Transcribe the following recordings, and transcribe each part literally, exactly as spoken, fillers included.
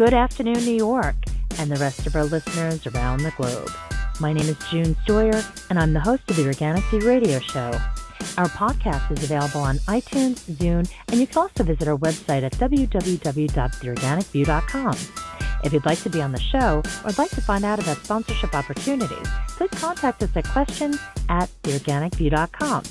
Good afternoon, New York, and the rest of our listeners around the globe. My name is June Stoyer, and I'm the host of The Organic View Radio Show. Our podcast is available on iTunes, Zune, and you can also visit our website at w w w dot the organic view dot com. If you'd like to be on the show or like to find out about sponsorship opportunities, please contact us at questions at the organic view dot com.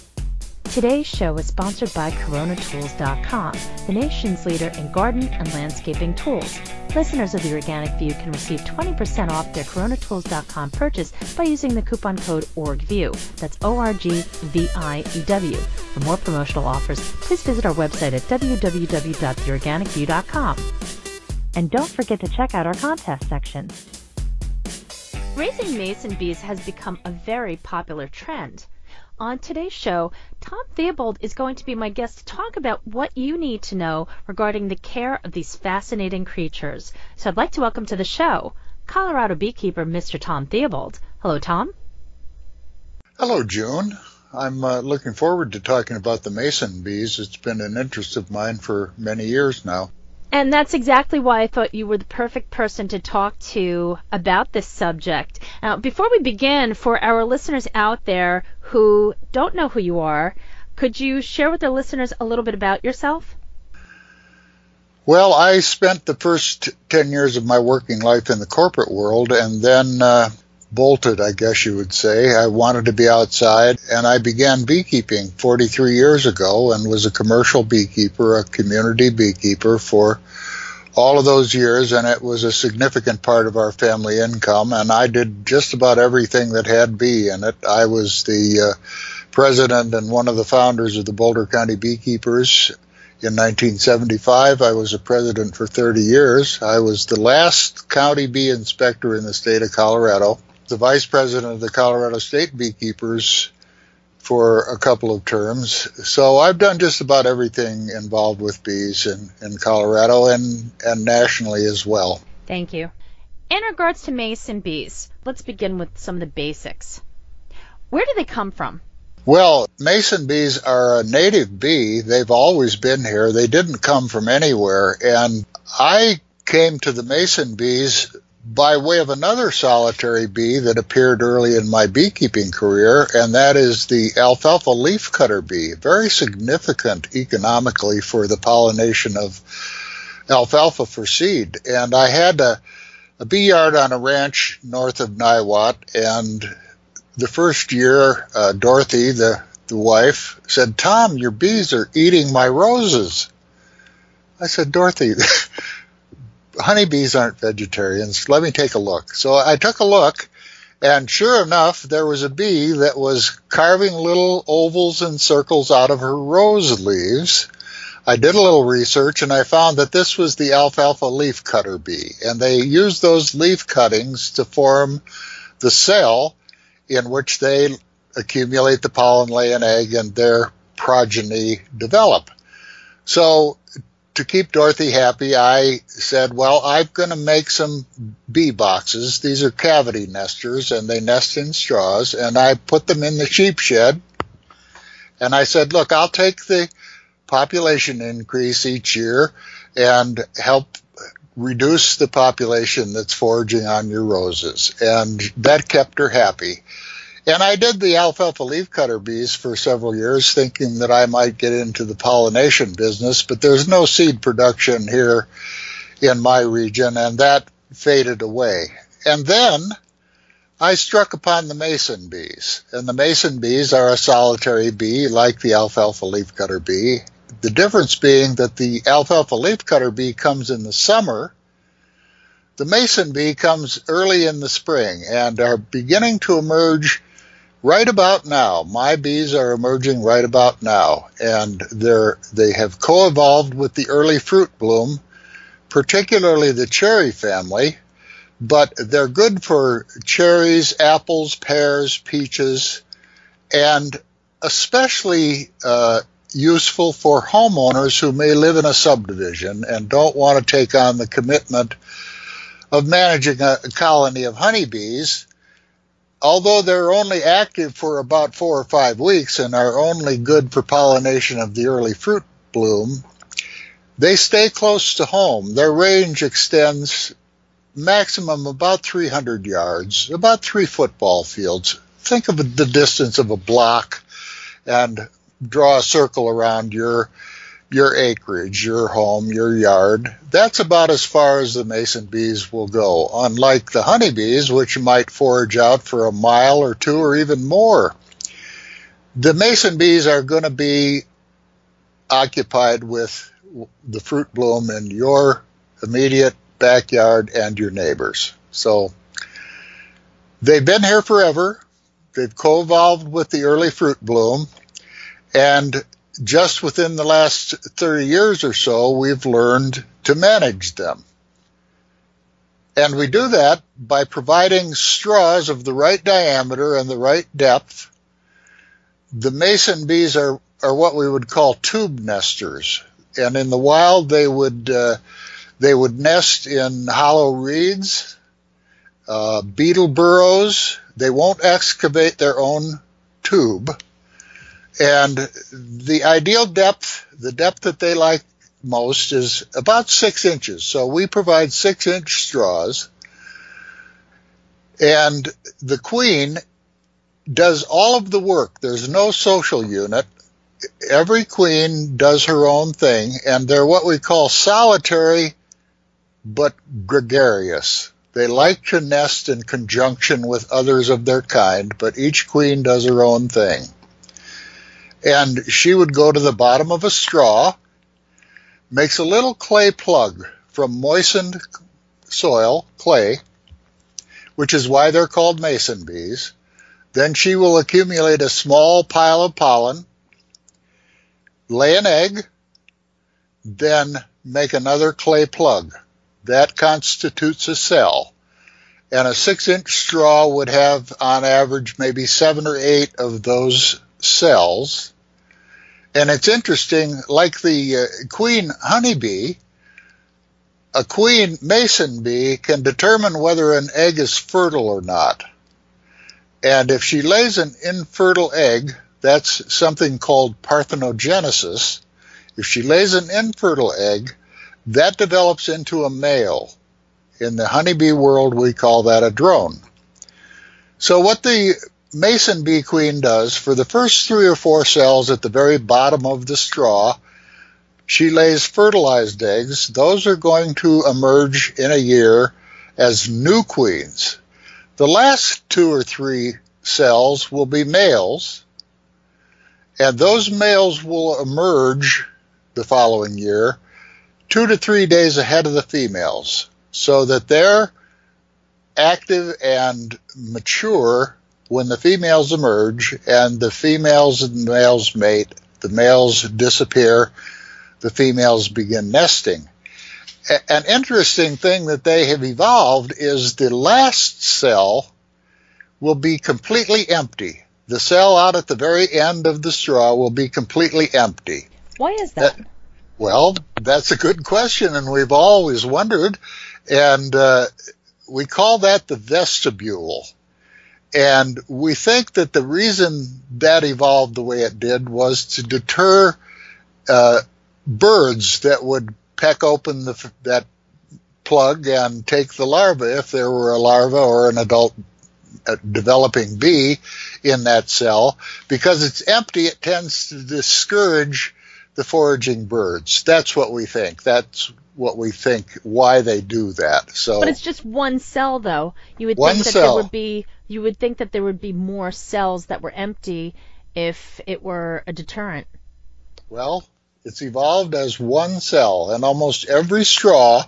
Today's show is sponsored by corona tools dot com, the nation's leader in garden and landscaping tools. Listeners of The Organic View can receive twenty percent off their corona tools dot com purchase by using the coupon code O R G V I E W. That's O R G V I E W. For more promotional offers, please visit our website at w w w dot the organic view dot com. And don't forget to check out our contest section. Raising Mason bees has become a very popular trend. On today's show, Tom Theobald is going to be my guest to talk about what you need to know regarding the care of these fascinating creatures. So I'd like to welcome to the show Colorado beekeeper Mister Tom Theobald. Hello, Tom. Hello, June. I'm uh, looking forward to talking about the Mason bees. It's been an interest of mine for many years now. And that's exactly why I thought you were the perfect person to talk to about this subject. Now, before we begin, for our listeners out there who don't know who you are, could you share with the listeners a little bit about yourself? Well, I spent the first ten years of my working life in the corporate world and then uh, bolted, I guess you would say. I wanted to be outside, and I began beekeeping forty-three years ago and was a commercial beekeeper, a community beekeeper for all of those years, and it was a significant part of our family income, and I did just about everything that had bee in it. I was the uh, president and one of the founders of the Boulder County Beekeepers in nineteen seventy-five. I was a president for thirty years. I was the last county bee inspector in the state of Colorado, the vice president of the Colorado State Beekeepers for a couple of terms. So I've done just about everything involved with bees in, in Colorado and, and nationally as well. Thank you. In regards to Mason bees, let's begin with some of the basics. Where do they come from? Well, Mason bees are a native bee. They've always been here. They didn't come from anywhere. And I came to the Mason bees by way of another solitary bee that appeared early in my beekeeping career, and that is the alfalfa leaf cutter bee, very significant economically for the pollination of alfalfa for seed. And I had a, a bee yard on a ranch north of Niwot, and the first year, uh, Dorothy, the, the wife, said, "Tom, your bees are eating my roses." I said, "Dorothy, honeybees aren't vegetarians. Let me take a look." So I took a look, and sure enough, there was a bee that was carving little ovals and circles out of her rose leaves. I did a little research, and I found that this was the alfalfa leaf cutter bee, and they used those leaf cuttings to form the cell in which they accumulate the pollen, lay an egg, and their progeny develop. So to keep Dorothy happy, I said, well, I'm going to make some bee boxes. These are cavity nesters, and they nest in straws, and I put them in the sheep shed. And I said, look, I'll take the population increase each year and help reduce the population that's foraging on your roses. And that kept her happy. And I did the alfalfa leaf cutter bees for several years, thinking that I might get into the pollination business, but there's no seed production here in my region, and that faded away. And then I struck upon the Mason bees, and the Mason bees are a solitary bee like the alfalfa leaf cutter bee, the difference being that the alfalfa leaf cutter bee comes in the summer. The Mason bee comes early in the spring and are beginning to emerge right about now. My bees are emerging right about now, and they're, they have co-evolved with the early fruit bloom, particularly the cherry family, but they're good for cherries, apples, pears, peaches, and especially uh, useful for homeowners who may live in a subdivision and don't want to take on the commitment of managing a colony of honeybees. Although they're only active for about four or five weeks and are only good for pollination of the early fruit bloom, They stay close to home. Their range extends maximum about three hundred yards, about three football fields. Think of the distance of a block and draw a circle around your your acreage, your home, your yard. That's about as far as the mason bees will go, unlike the honeybees, which might forage out for a mile or two or even more. The mason bees are going to be occupied with the fruit bloom in your immediate backyard and your neighbors. So they've been here forever. They've co-evolved with the early fruit bloom, and just within the last thirty years or so, we've learned to manage them. And we do that by providing straws of the right diameter and the right depth. The mason bees are, are what we would call tube nesters. And in the wild, they would uh, they would nest in hollow reeds, uh, beetle burrows. They won't excavate their own tube. And the ideal depth, the depth that they like most, is about six inches. So we provide six-inch straws. And the queen does all of the work. There's no social unit. Every queen does her own thing, and they're what we call solitary but gregarious. They like to nest in conjunction with others of their kind, but each queen does her own thing. And she would go to the bottom of a straw, makes a little clay plug from moistened soil, clay, which is why they're called mason bees. Then she will accumulate a small pile of pollen, lay an egg, then make another clay plug. That constitutes a cell. And a six-inch straw would have, on average, maybe seven or eight of those cells. And it's interesting, like the uh, queen honeybee, a queen mason bee can determine whether an egg is fertile or not. And if she lays an infertile egg, that's something called parthenogenesis. If she lays an infertile egg, that develops into a male. In the honeybee world, we call that a drone. So what the mason bee queen does, for the first three or four cells at the very bottom of the straw, she lays fertilized eggs. Those are going to emerge in a year as new queens. The last two or three cells will be males, and those males will emerge the following year two to three days ahead of the females, so that they're active and mature when the females emerge, and the females and the males mate, the males disappear, the females begin nesting. A- an interesting thing that they have evolved is the last cell will be completely empty. The cell out at the very end of the straw will be completely empty. Why is that? that well, that's a good question, and we've always wondered, and uh, we call that the vestibule. And we think that the reason that evolved the way it did was to deter uh, birds that would peck open the, that plug and take the larva, if there were a larva or an adult uh, developing bee in that cell. Because it's empty, it tends to discourage the foraging birds. That's what we think. That's what we think why they do that. So, but it's just one cell, though. You would one think that cell. There would be you would think that there would be more cells that were empty if it were a deterrent. Well, it's evolved as one cell, and almost every straw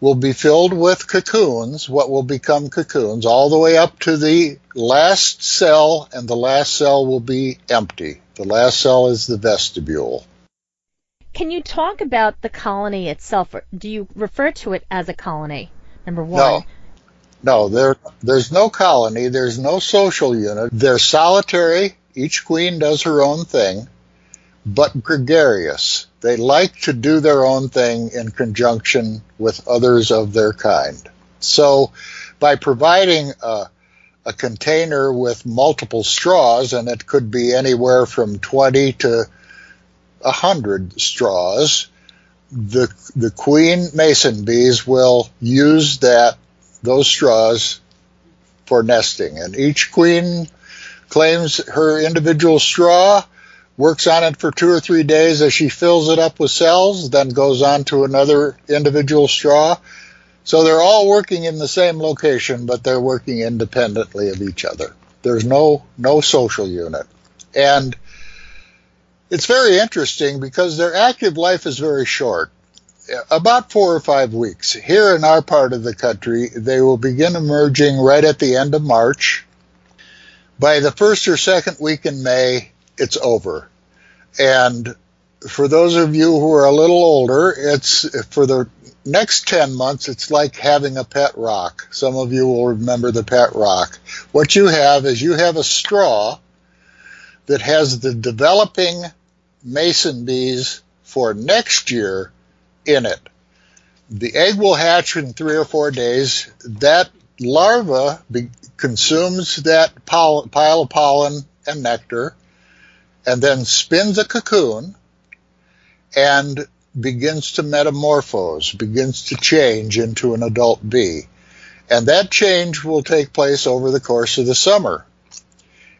will be filled with cocoons, what will become cocoons, all the way up to the last cell, and the last cell will be empty. The last cell is the vestibule. Can you talk about the colony itself? Do you refer to it as a colony, number one? No. No, there, there's no colony. There's no social unit. They're solitary. Each queen does her own thing, but gregarious. They like to do their own thing in conjunction with others of their kind. So by providing a, a container with multiple straws, and it could be anywhere from twenty to one hundred straws, the the queen mason bees will use that those straws for nesting, and each queen claims her individual straw, works on it for two or three days as she fills it up with cells, then goes on to another individual straw. So they're all working in the same location, but they're working independently of each other. There's no no social unit. And it's very interesting because their active life is very short, about four or five weeks. Here in our part of the country, they will begin emerging right at the end of March. By the first or second week in May, it's over. And for those of you who are a little older, it's for the next ten months, it's like having a pet rock. Some of you will remember the pet rock. What you have is you have a straw that has the developing mason bees for next year in it. The egg will hatch in three or four days. That larva be- consumes that pol- pile of pollen and nectar, and then spins a cocoon and begins to metamorphose, begins to change into an adult bee. And that change will take place over the course of the summer.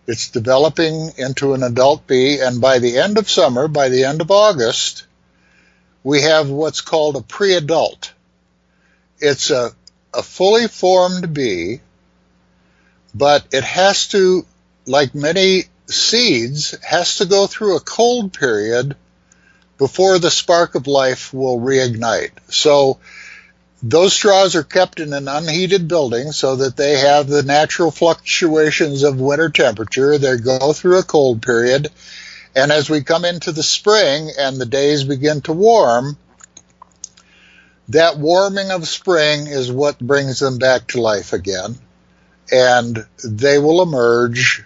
It's developing into an adult bee, and by the end of summer, by the end of August, we have what's called a pre-adult. It's a, a fully formed bee, but it has to, like many seeds, has to go through a cold period before the spark of life will reignite. So those straws are kept in an unheated building so that they have the natural fluctuations of winter temperature. They go through a cold period, and as we come into the spring and the days begin to warm, that warming of spring is what brings them back to life again, and they will emerge.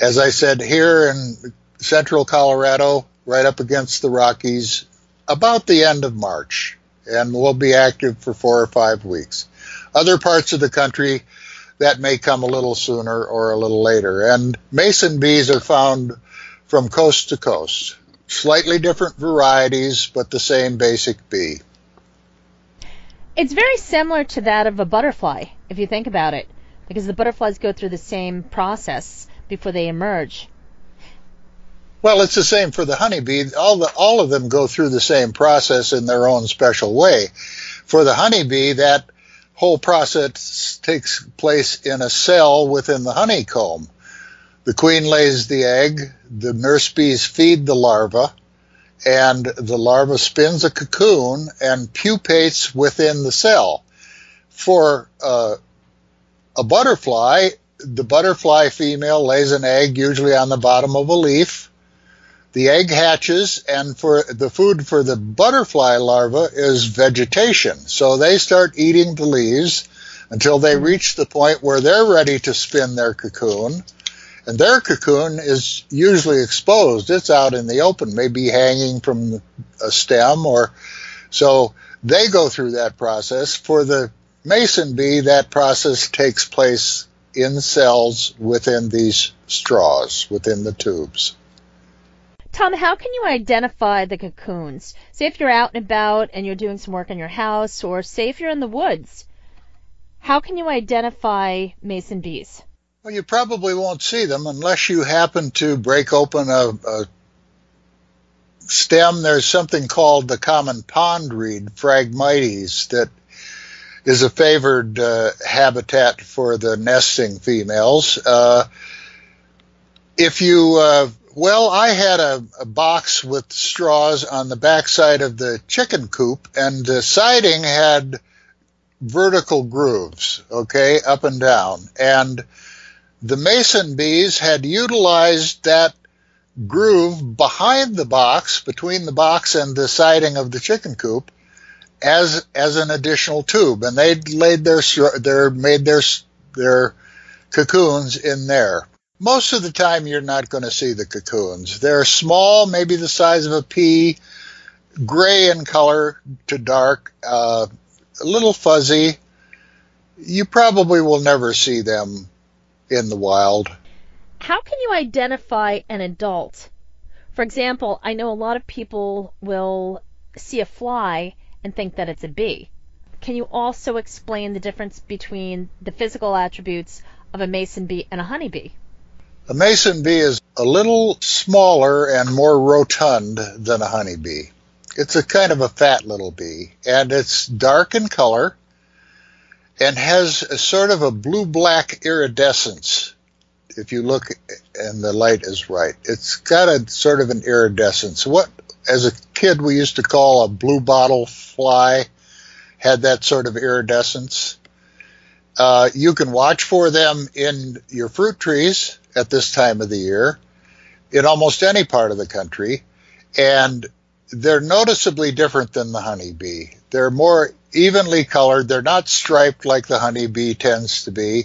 As I said, here in central Colorado, right up against the Rockies, about the end of March, and will be active for four or five weeks. Other parts of the country, that may come a little sooner or a little later. And mason bees are found from coast to coast, slightly different varieties, but the same basic bee. It's very similar to that of a butterfly, if you think about it, because the butterflies go through the same process before they emerge. Well, it's the same for the honeybee. All the, all of them go through the same process in their own special way. For the honeybee, that whole process takes place in a cell within the honeycomb. The queen lays the egg, the nurse bees feed the larva, and the larva spins a cocoon and pupates within the cell. For uh, a butterfly, the butterfly female lays an egg, usually on the bottom of a leaf. The egg hatches, and for the food for the butterfly larva is vegetation. So they start eating the leaves until they reach the point where they're ready to spin their cocoon. And their cocoon is usually exposed. It's out in the open, maybe hanging from a stem, or so they go through that process. For the mason bee, that process takes place in cells within these straws, within the tubes. Tom, how can you identify the cocoons? Say if you're out and about and you're doing some work in your house, or say if you're in the woods, how can you identify mason bees? Well, you probably won't see them unless you happen to break open a, a stem. There's something called the common pondweed, phragmites, that is a favored uh, habitat for the nesting females. Uh, if you, uh, well, I had a, a box with straws on the backside of the chicken coop, and the siding had vertical grooves, okay, up and down. And the mason bees had utilized that groove behind the box, between the box and the siding of the chicken coop, as as an additional tube, and they laid their their made their their cocoons in there. Most of the time, you're not going to see the cocoons. They're small, maybe the size of a pea, gray in color to dark, uh, a little fuzzy. You probably will never see them in the wild. How can you identify an adult? For example, I know a lot of people will see a fly and think that it's a bee. Can you also explain the difference between the physical attributes of a mason bee and a honeybee? A mason bee is a little smaller and more rotund than a honeybee. It's a kind of a fat little bee, and it's dark in color and has a sort of a blue-black iridescence. If you look and the light is right, it's got a sort of an iridescence. What, as a kid, we used to call a blue bottle fly had that sort of iridescence. Uh, you can watch for them in your fruit trees at this time of the year, in almost any part of the country, and they're noticeably different than the honeybee. They're more evenly colored. They're not striped like the honeybee tends to be,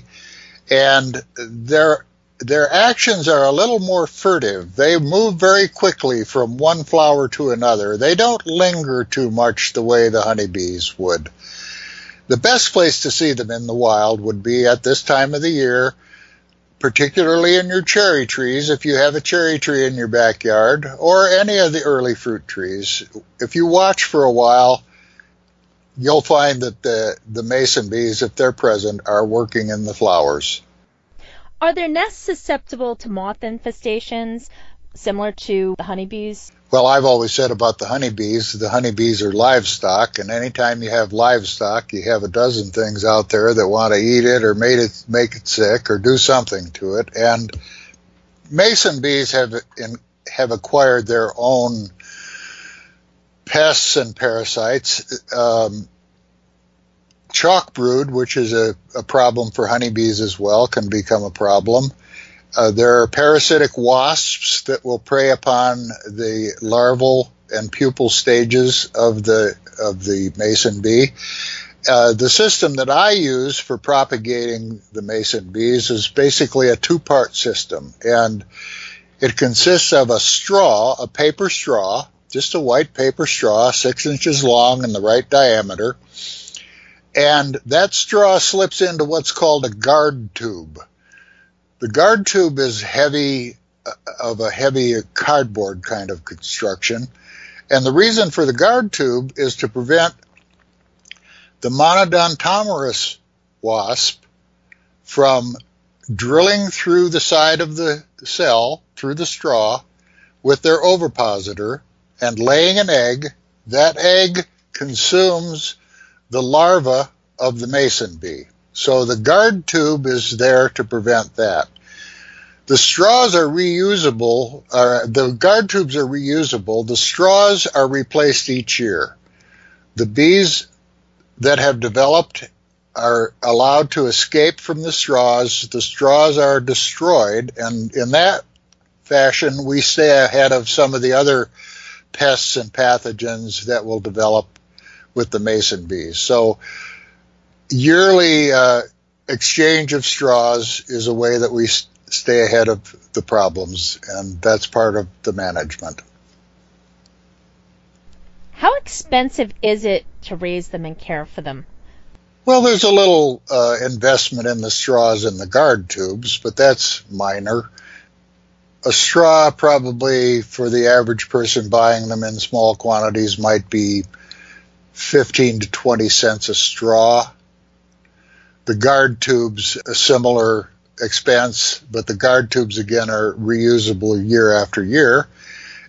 and they're Their actions are a little more furtive. They move very quickly from one flower to another. They don't linger too much the way the honeybees would. The best place to see them in the wild would be at this time of the year, particularly in your cherry trees, if you have a cherry tree in your backyard, or any of the early fruit trees. If you watch for a while, you'll find that the, the mason bees, if they're present, are working in the flowers. Are their nests susceptible to moth infestations, similar to the honeybees? Well, I've always said about the honeybees, the honeybees are livestock, and anytime you have livestock, you have a dozen things out there that want to eat it or make it, make it sick or do something to it. And mason bees have, have acquired their own pests and parasites. Um, Chalk brood, which is a, a problem for honeybees as well, can become a problem. Uh, there are parasitic wasps that will prey upon the larval and pupal stages of the of the mason bee. Uh, the system that I use for propagating the mason bees is basically a two-part system, and it consists of a straw, a paper straw, just a white paper straw, six inches long and the right diameter. And that straw slips into what's called a guard tube. The guard tube is heavy, of a heavy cardboard kind of construction. And the reason for the guard tube is to prevent the Monodontomerus wasp from drilling through the side of the cell, through the straw, with their ovipositor and laying an egg. That egg consumes the larva of the mason bee. So the guard tube is there to prevent that. The straws are reusable, or the guard tubes are reusable. The straws are replaced each year. The bees that have developed are allowed to escape from the straws. The straws are destroyed, and in that fashion, we stay ahead of some of the other pests and pathogens that will develop with the mason bees. So yearly uh, exchange of straws is a way that we s- stay ahead of the problems, and that's part of the management. How expensive is it to raise them and care for them? Well, there's a little uh, investment in the straws and the guard tubes, but that's minor. A straw probably for the average person buying them in small quantities might be fifteen to twenty cents a straw. The guard tubes, a similar expense, but the guard tubes again are reusable year after year.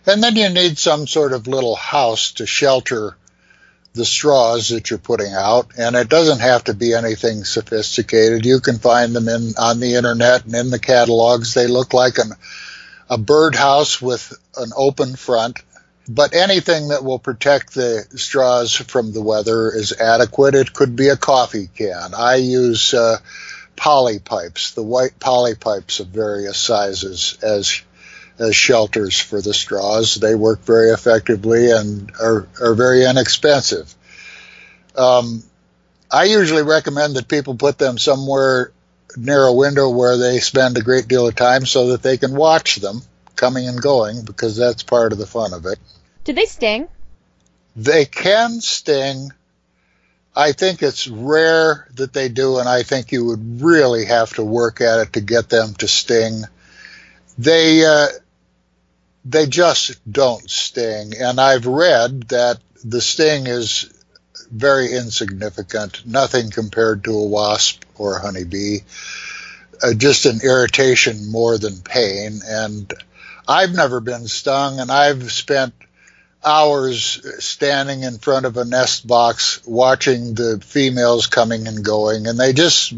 And then you need some sort of little house to shelter the straws that you're putting out, and it doesn't have to be anything sophisticated. You can find them in on the internet and in the catalogs. They look like an a birdhouse with an open front. But anything that will protect the straws from the weather is adequate. It could be a coffee can. I use uh, poly pipes, the white poly pipes of various sizes as as shelters for the straws. They work very effectively and are, are very inexpensive. Um, I usually recommend that people put them somewhere near a window where they spend a great deal of time so that they can watch them coming and going, because that's part of the fun of it. Do they sting? They can sting. I think it's rare that they do, and I think you would really have to work at it to get them to sting. They uh, they just don't sting, and I've read that the sting is very insignificant, nothing compared to a wasp or a honeybee, uh, just an irritation more than pain. And I've never been stung, and I've spent hours standing in front of a nest box watching the females coming and going, and they just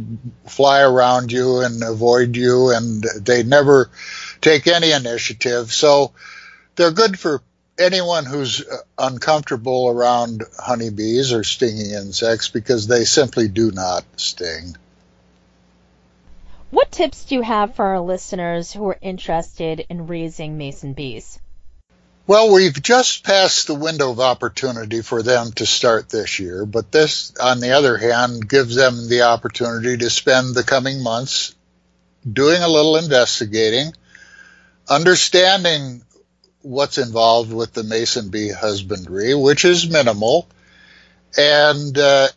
fly around you and avoid you, and they never take any initiative. So they're good for anyone who's uncomfortable around honeybees or stinging insects, because they simply do not sting. What tips do you have for our listeners who are interested in raising Mason bees? Well, we've just passed the window of opportunity for them to start this year, but this, on the other hand, gives them the opportunity to spend the coming months doing a little investigating, understanding what's involved with the Mason bee husbandry, which is minimal, and uh,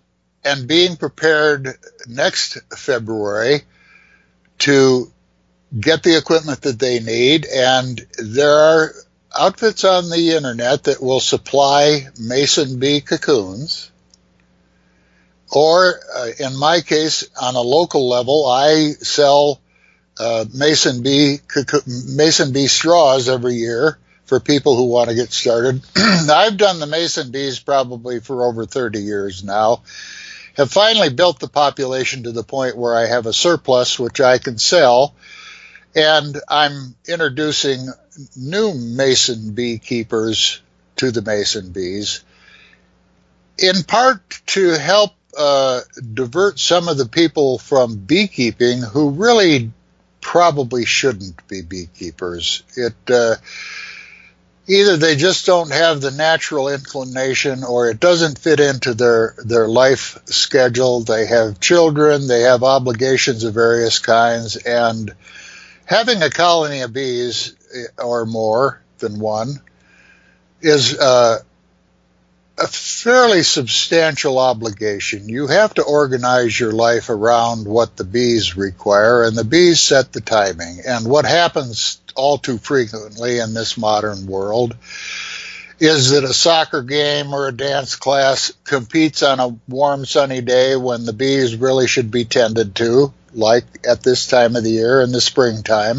and being prepared next February to get the equipment that they need. And there are outfits on the internet that will supply Mason bee cocoons, or uh, in my case, on a local level, I sell uh, Mason bee cocoon, Mason bee straws every year for people who want to get started. I've done the Mason bees probably for over thirty years now. Have finally built the population to the point where I have a surplus which I can sell, and I'm introducing new Mason beekeepers to the Mason bees, in part to help uh, divert some of the people from beekeeping who really probably shouldn't be beekeepers. It uh, either they just don't have the natural inclination, or it doesn't fit into their their life schedule. They have children, they have obligations of various kinds, and having a colony of bees or more than one is uh, a fairly substantial obligation. You have to organize your life around what the bees require, and the bees set the timing. And what happens all too frequently in this modern world is that a soccer game or a dance class competes on a warm, sunny day when the bees really should be tended to, like at this time of the year in the springtime.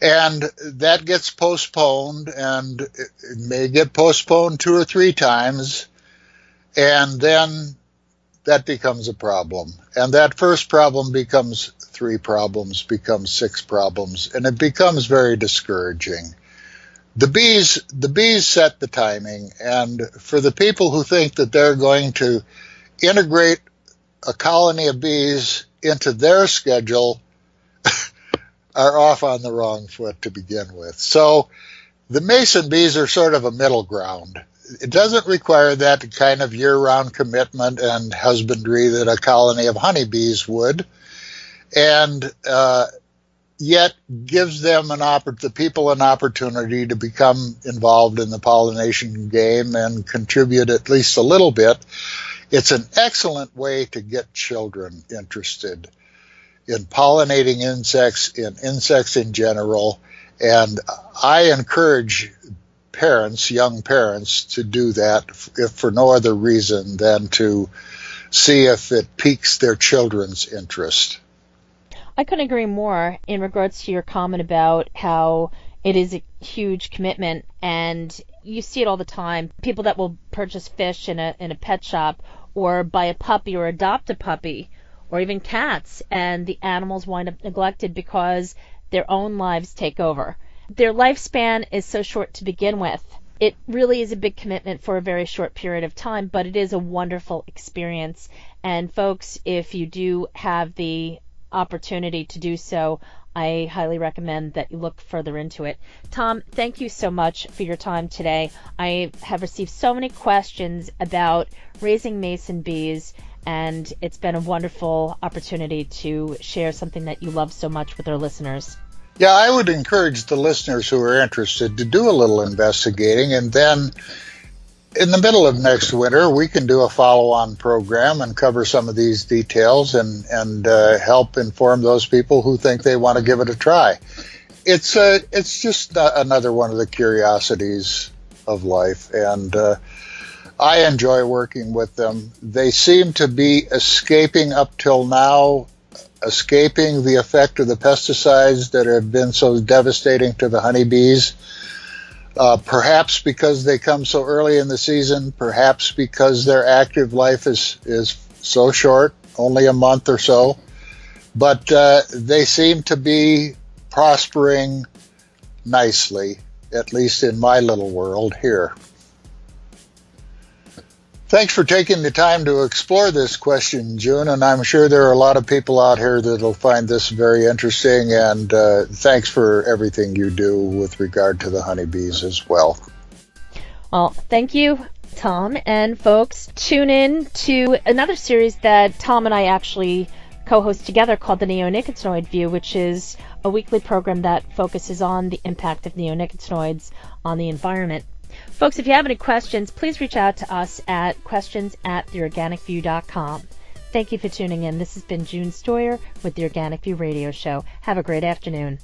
And that gets postponed, and it may get postponed two or three times, and then that becomes a problem. And that first problem becomes three problems, becomes six problems, and it becomes very discouraging. The bees, the bees set the timing, and for the people who think that they're going to integrate a colony of bees into their schedule are off on the wrong foot to begin with. So the Mason bees are sort of a middle ground. It doesn't require that kind of year-round commitment and husbandry that a colony of honeybees would, and uh, yet gives them an oppor- the people an opportunity to become involved in the pollination game and contribute at least a little bit. It's an excellent way to get children interested in pollinating insects, in insects in general, and I encourage parents, young parents, to do that, if for no other reason than to see if it piques their children's interest. I couldn't agree more in regards to your comment about how it is a huge commitment, and you see it all the time. People that will purchase fish in a in a pet shop, or buy a puppy or adopt a puppy, or even cats, and the animals wind up neglected because their own lives take over. Their lifespan is so short to begin with. It really is a big commitment for a very short period of time, but it is a wonderful experience. And folks, if you do have the opportunity to do so, I highly recommend that you look further into it. Tom, thank you so much for your time today. I have received so many questions about raising Mason bees, and it's been a wonderful opportunity to share something that you love so much with our listeners. Yeah, I would encourage the listeners who are interested to do a little investigating, and then in the middle of next winter, we can do a follow-on program and cover some of these details and, and uh, help inform those people who think they want to give it a try. It's uh, it's just uh, another one of the curiosities of life, and uh, I enjoy working with them. They seem to be escaping up till now, escaping the effect of the pesticides that have been so devastating to the honeybees. Uh, perhaps because they come so early in the season, perhaps because their active life is, is so short, only a month or so. But uh, they seem to be prospering nicely, at least in my little world here. Thanks for taking the time to explore this question, June, and I'm sure there are a lot of people out here that will find this very interesting, and uh, thanks for everything you do with regard to the honeybees as well. Well, thank you, Tom, and folks, tune in to another series that Tom and I actually co-host together called The Neonicotinoid View, which is a weekly program that focuses on the impact of neonicotinoids on the environment. Folks, if you have any questions, please reach out to us at questions at the organic view dot com. Thank you for tuning in. This has been June Stoyer with The Organic View Radio Show. Have a great afternoon.